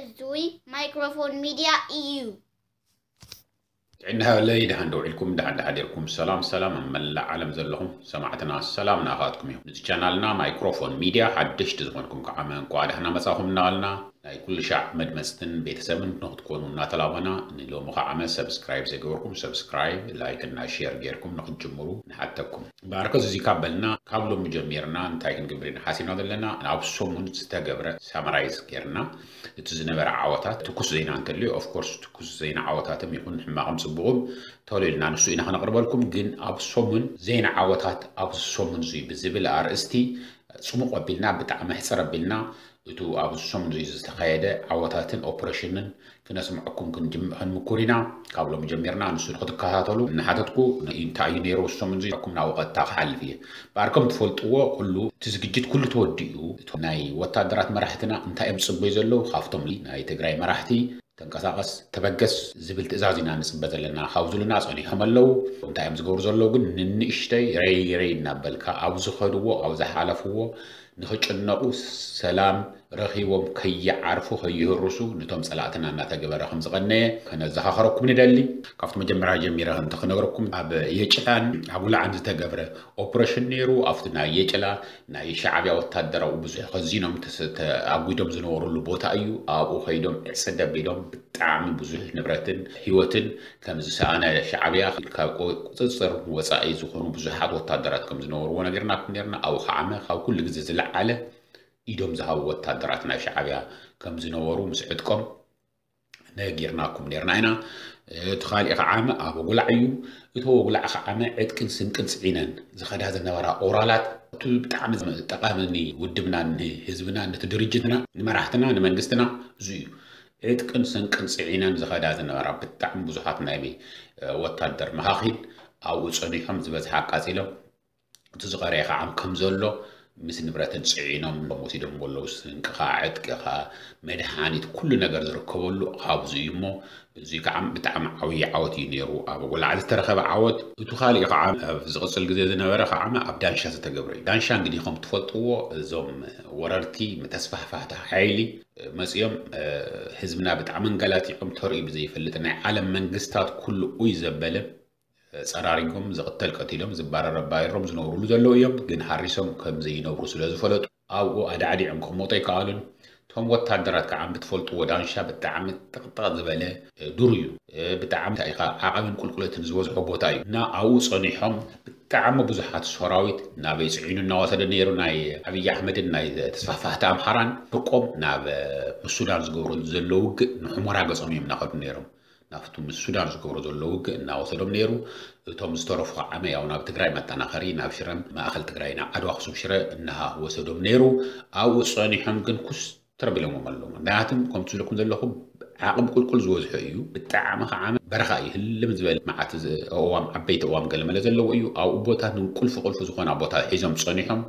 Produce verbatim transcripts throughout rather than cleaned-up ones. الزوي مايكروفون ميديا إيو. عندها ليد هندو لكم ده عندها لكم سلام سلام من العالم زلهم سمعتنا السلام نهاتكم يوم نتشانلنا مايكروفون ميديا حدش تزمنكم كعمان قاعد هنا مساهم نالنا لا كل شعب مدمستن بيتسبن نهض تكونوا ناتلاونا نلو مقعمة سبسكرايب زيجوركم سبسكرايب لايك لنا شير غيركم نهض جمرو نحتكم باركز زي كابلنا كابلو مجميرنا نتاكن جبرين حسينا دلنا نابسومون ستجبر سامرايز غيرنا تزنبر عواتات تكوس زين انكلي اوف كورس تكوس زين عواتات يكون حماقم صبوب تولينا نسو إنا هنقربلكم جن ابسومون زين عواتات ابسومون زي بزبل ار اس تي صموق قبلنا بتعمل حسر بلنا إتو أبصم زيز تخيده عواتاتن أوبريشنن كناس معكم كنجمع هنمكورينا قبل ما جميرنا نسون خد كهاتلو نحاتكو إن تعينيرو الصم زيز أكون ناوقات تحل فيه باركم تفولتوا كله تزججت كل توديو ناي وتدرات مرحتنا أنت أمس بيزلو خافتم لي ناي تجري مرحتي تنقصاقص تبقص زبل تزازينا نسبة لنا خاوزلنا صني هملو أنت أمس جورزلو جن ننشتي ري ري نبلك عوز خدوا عوز حلفوا نخش النقص سلام رخيوم كي يعرفوا خيه الرسو نتهم سلعتنا ناتا جبر خمس غنية كنا زخاركم ندلي كفت مجمرة جميرة هنتخ نجركم عب يجلان عبول عند تجبر أوبريشن نيرو أفتنا يجلا ناي شعبي أو تدرى وبزح خزينهم تست عقودهم زنور اللبوت أيو أو خيدهم سد بيدهم بتعمل بزح نبرتن هيوتن كم زسانة شعبي آخر كاو تصر وسائل زخون بزحات وتدرات كم زنور ونجرنا كنيرنا أو خامة خاو كل جزء زلعلة إيدهم زهاو وتدراتنا شعبيا كم زنورو مسعدكم ناجرناكم نيرناينا تخالق عامة أبو قلع يو إتو قلع عامة عدكن سنكن سعينان زخد هذا النورا أورالات تبتعمل تقاملني ودبنا نهزبنا نتدرجتنا نمرحتنا نمنقستنا زيو عدكن سنكن سعينان زخد هذا النورا بتعمل بزحاتنا بي وتدر مهاخيل أو صنيحهم زبزحاق أسيلو تزغريق عام كم زلو مثل نبرتن صعينهم موسيدهم بولوس كقاعد كقا مدحانيت كل نجار زركولو خابزيمو زي كعم بتعم عوي عوتي نيرو أبو ولا عاد ترخب عوت وتخالي قعام في زغص الجديد نبرة قعام أبدان شاسة تجبري دان شان جدي خم تفطوا زم وررتي متسفح فهتها حيلي مسيوم حزبنا بتعمن جلاتي قم ترقي بزي فلتنا عالم من قستات كل ويزبلة سراريكم زغتل قتيلهم زبار ربايرهم زنورولو زلو يوم جن حارسهم كم زينورو سلازو فلطو أو أدعدي عمكم موطي قالون توم وتادرات كعم بتفلطو ودانشا بتعمل تقطع زبالة دوريو بتعمل تايقا عقابن كل كل تنزوز حبو تايو نا أو صنيحهم بتعمل بزحات السراويت نا بيسعينو نواسد نيرو ناي أبي أحمد ناي تسفافه تام حران بقوم نا بسودان زغورو زلوك نحمورا قصميم ناخد نيرو نفتم السودان زكورو زلوك ناوصلهم نيرو توم ستورف عمي أو ناب تقرأي ما تناخرين ناب شرم ما أخل تقرأي ناب أدو أخصو شرم إنها وصلهم نيرو أو صاني حمقن كس تربي لهم ملهم ناعتم كم تسولكم ذلهم عقب كل كل زوج حيو بتعامة خامة برخاي اللي مزبل مع تز أوام عبيت أوام قلم لا زلوا أيو أو بوتها نم كل فقول فزقان عبوتها حزم صانيهم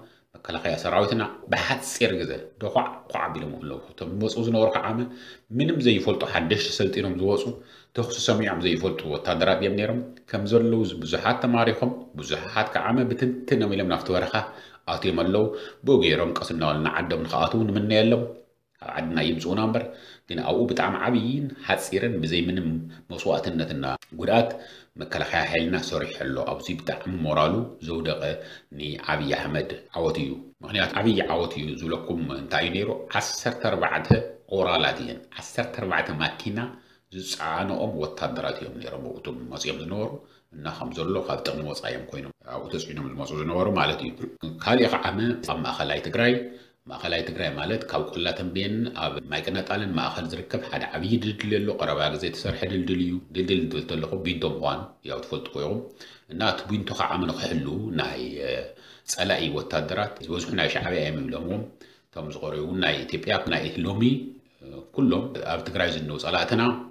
كلا خيا سراوتنا بحد سير جزء دقع قعبي لهم لو تم وصوزنا ورقة عامة منهم زي فلتو حدش سلتينهم زواسو تخصص سميعهم زي فلتو وتدرب يبنيرم كم زلوز بزحات تماريهم بزحات كعامة بتنتنا ميلم نفط ورقة أعطيهم اللو بوجيرم قسمنا لنا عدة من خاطون من يلهم عدنا يمسون أمبر دين أو بتعم عبيين حد سيرن بزي منهم مسوات النتنا قرأت مكلا خيا حيلنا صريح حلو أو زي بتعم مرالو زودق ني عبي أحمد عواتيو مغنيات عبي عواتيو زولكم انتاينيرو عسر تربعتها قرالاتين عسر تربعتها ماكينة زعانو أم وتدراتيهم نيرمو وتم مصيب زنورو إن خمزلو خد تغنو وصايم كوينو أو تسعينو المصيب زنورو مالتيو كالي قعما صم أخلاي تقراي ماخلای تقریباً مالت کاوکلاتن بین آب مایکنات آلن ماخل زرکب حد عبیه دلیلو قربان زیت سر حدل دلیو دلیل دلیل لقب بین دموان یا اتفاق قیام نات بین تو خامن خلو نای سالایی و تدرات زوج نای شعبی میلمون تامزقریون نای تیپیاب نای لومی کلهم آب تقریباً نوز علاتنا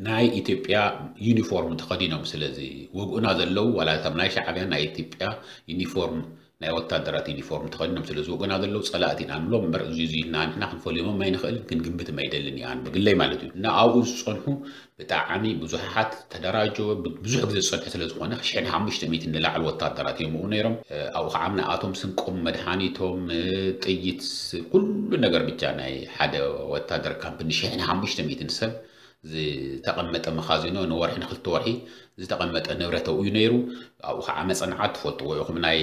نای ایتیپیا یونیفرم تقدیم مسلزی وجود نازل لو ولات نای شعبی نای ایتیپیا یونیفرم ناوت تدراتي ديفورم تخلينا مثل زوجنا هذا اللوز صلاتين عن لهم برز يزين عن نحن فليوم ما ينخل يمكن جنبت ما يدلني يعني بقول لي مالتي نعوض صنحه بتعامي بزحات تدراجه بزحك زي الصنح ثلاث زوجنا عشان هم مش تميت إن لا الوت تدراتي مونيرم أو عامنا آتهم سنقوم مدحانيتهم تيجت كل نجار بتجاني حدا وتدر كامب نشان هم مش تميت نسب زي تقمت المخازنون وورح نخلت ورحي زي تقمت النورة وينيرو أو خامس صنعت فوت ويخمناي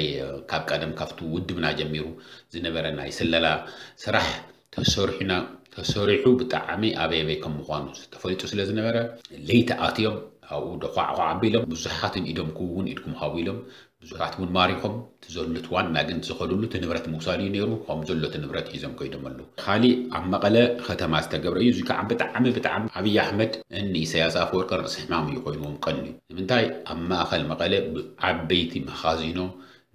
كاب قدم كفتو ود منا جميرو زي نبرناي سللا سرح تسرحنا تسرحو بتعمي أبي بكم مخانوس تفلتو سلا زي نبرة ليت آتيهم أو دقع قعبيلهم بزحات إيدهم كون إيدكم هاويلهم بزحات من ماريكم تزلت وان ناجن تزخلوا تنبرة موسالي نيرو هم زلت تنبرة هيزم كيدهم اللو خالي عم قلة ختم استجبر يجي كعم بتعم بتعم أبي أحمد إني سياسة فورك رأس حمام يقولون قني من تاي أما أخل مقلة عبيتي مخازينه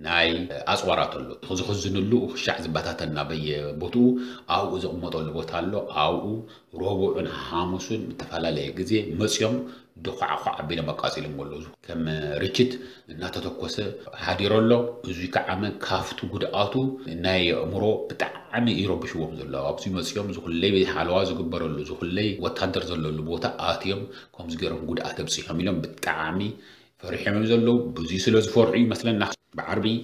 ناي أصوارات اللو خذ خزن اللو شعز بتات النبي بتو أو إذا أمة اللو بتالو أو روبو حامسون متفعلة لجزء مسيم دقع قع بين مقاصيل مولوز كم رجت ناتتكوس هاديرولو زيك عام كافتو غداتو ناي امرو بتعم يربشوهم زلو ابسي مسيوم زخلي بحالوا زغبرلو زخلي وتادر زلو بوتا آتيم كم زغرم غدات ابسي حميلم بتعمي فرحيم زلو بزي سلاز فرعي مثلا بعربي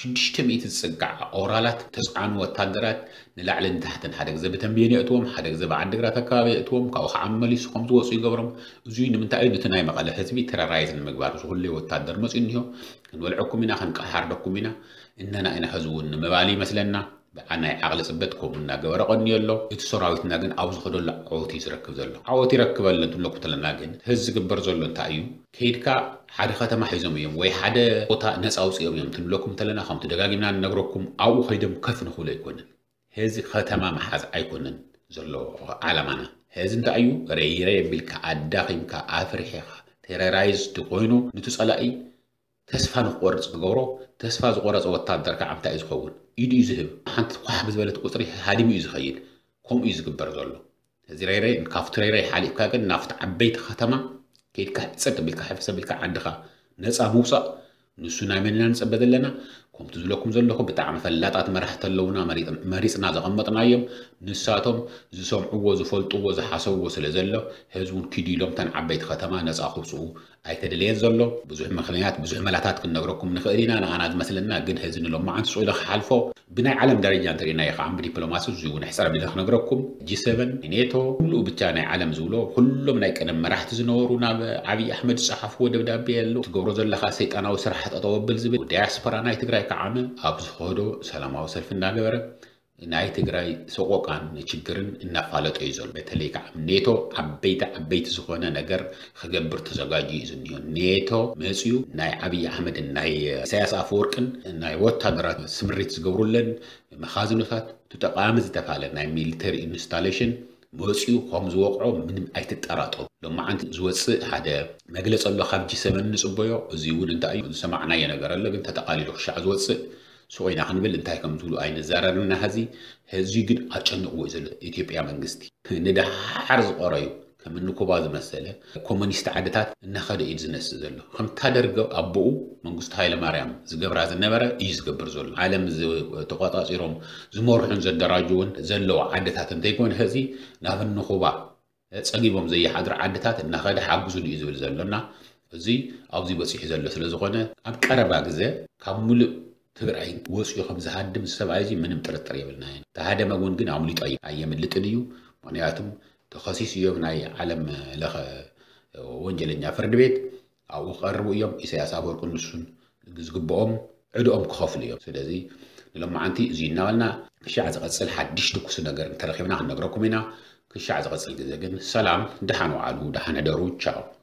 شدشت مئة تسقع أورالات تسعان وتدرات نلعلن تحتن حدق زب تنبيني أتوم حدق زب عندك راتكابي أتوم كأخ عملي سخمت وصي قبرم زين من تأيد تناي مقالة هتبي ترى رايز المقبار زغلي وتدر مس إنه نولعكم منا خنقحردكم منا إننا إنا هزون مبالي مثلنا أنا أغلى سبتكم إن جوار قني الله يتسرعوا يتناجن أو زخدوا لا عوتي يركب زلوا عوتي يركب اللي تقولك بتلناجن هزك برزلوا تأيو كيركا حد ختم حيزم يوم وحد قطع ناس أوصي يوم تقولكم تلنا خمت دقائق من نجركم أو خيدم كفن خلي يكونن هزك ختم ما حز أيكونن زلوا على منا هزن تأيو ري ري بالكأداقيم كأفرحة ترى رايز تقولنه نتسأل أي تسفى نقرص بجوره تسفى قرص وتقدر كعم تأيز خون يدي يذهب حنت واحد بزبالة قطري هادي ميزخيل كم يزكبر زلوا هذي ريري نكافت ريري حالي كأجن نافت عبيت ختمة كيد كحسب بالكحفسة بالكعندها ناس أبوسا نسونا مننا ناس بدلنا كم تزلكم زلكم بتعمل فلاتات مرحت اللونا مريض مريض نازق غمض نايم نساتهم زسم عوز وفلت عوز حسوا وسلزلوا هزون كدي لهم تن عبيت ختمة ناس أخوصوا أيتدليل زلوا بزح مخليات بزح ملاتات كنا نقولكم نخيرنا أنا أنا مثلنا جد هزين لهم ما عن سؤال خالفه بناء علم درجة ترينا يخام بدبلوماسي زيون حساب اللي خنا نقولكم جي سبعة نيتو كله بتاعنا علم زولو كله منك أنا مرحت زنورنا عبي أحمد الصحف ودبدابي اللو تجورز اللي خاسيت أنا وسرحت أطوبل زبد ودعس برانا يتقرأ كعامل أبزخدو سلام وصل في النجارة ناي تقرأي سوق عن نشجرن النفالات عزل بتليك عم نيتو عبيت عبيت سخونة نجار خجبر تزوجي زنيو نيتو مسيو ناي عبي أحمد ناي سياسة فوركن ناي وتدرات سمرت سجورلن مخازن وثات تتقام زتفعل ناي ميلتري إنستاليشن مسيو قام زوقعو من أيت أرادو لما عند زوجس هذا مجلس الله خارج سمن سبايا زيون أنت أي سمعنا يا نجار الله بنت تقاليد خشع زوجس سوينا خنبل انتهى كم تقولوا أين زارنا هذه هذه جد أشان أوزل إثيوبيا منجستي نده حرز قرايو كم إنه كبعض مسألة كم نستعدتات نخد إيدزنس زلوا خم تدرج أبوه منجست هاي لمريم زجبر هذا النبرة إيز جبر زل عالم ز تقاطع إيرام زمرحن زد راجون زلوا عدتات تكون هذه نهف إنه كبع سقيبهم زي حضر عدتات نخد حق زل إيزول زلنا زي أبزي بسيح زلوا سلزقنا أب كرباك زي كمل تقرأين وصي خمسة هادم السبعة زي من متر الطريق بالنهاية تهادا ما قون قن عمليت أي أيام اللي تليو معناتهم تخصيص يوم ناي علم لخ وانجلين يفرد بيت أو قربوا يوم إساء سافر كنسون جزقبهم عدوهم كخاف اليوم سلازي لما عنتي زينا لنا كشعز غسل حدش تكوس نجار ترى خيبنا عن نجاركم هنا كشعز غسل جزاجن سلام دحنوا علو دحنا دارو تشاو.